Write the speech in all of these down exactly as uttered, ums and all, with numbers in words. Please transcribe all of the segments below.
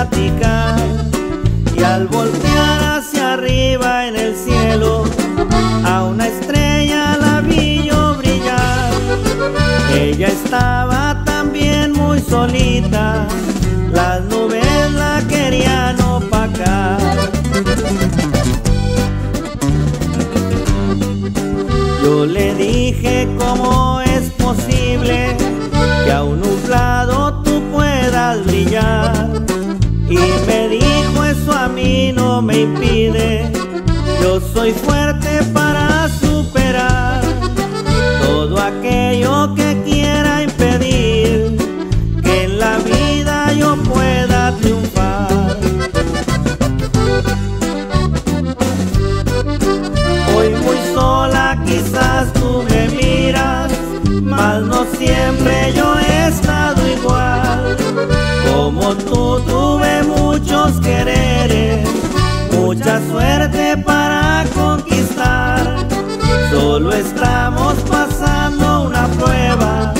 platicar, y al voltear hacia arriba en el cielo a una estrella la vi yo brillar. Ella estaba también muy solita, las nubes la querían opacar. Yo le dije, ¿cómo es posible que a un nublado tú puedas brillar? Y me dijo, eso a mí no me impide, yo soy fuerte para superar todo aquello que quiera impedir que en la vida yo pueda triunfar. Hoy muy sola quizás tú me miras, mas no siempre yo he estado igual. Como tú tuve muchos quereres, mucha suerte para conquistar. Solo estamos pasando una prueba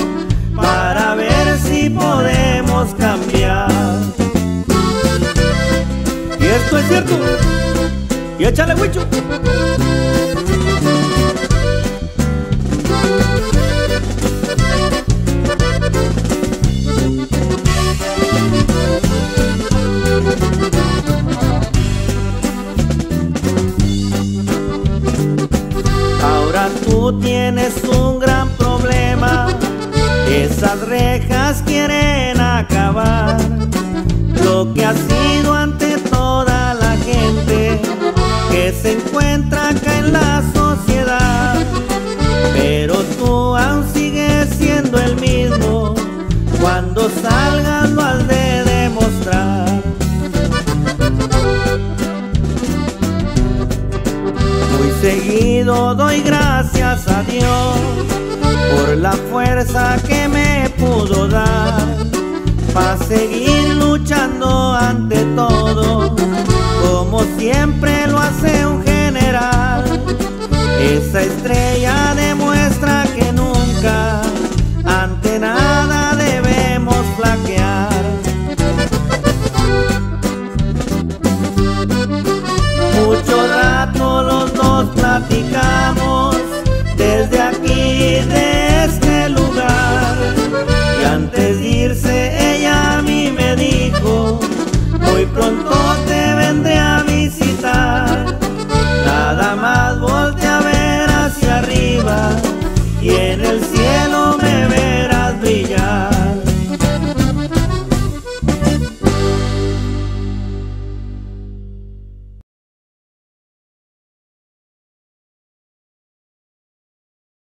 para ver si podemos cambiar. Y esto es cierto, y échale huicho. Tú tienes un gran problema, esas rejas quieren acabar lo que ha sido ante toda la gente que se encuentra acá en la sociedad. Pero tú aún sigues siendo el mismo, cuando salgas lo has de demostrar. Seguido doy gracias a Dios por la fuerza que me pudo dar para seguir luchando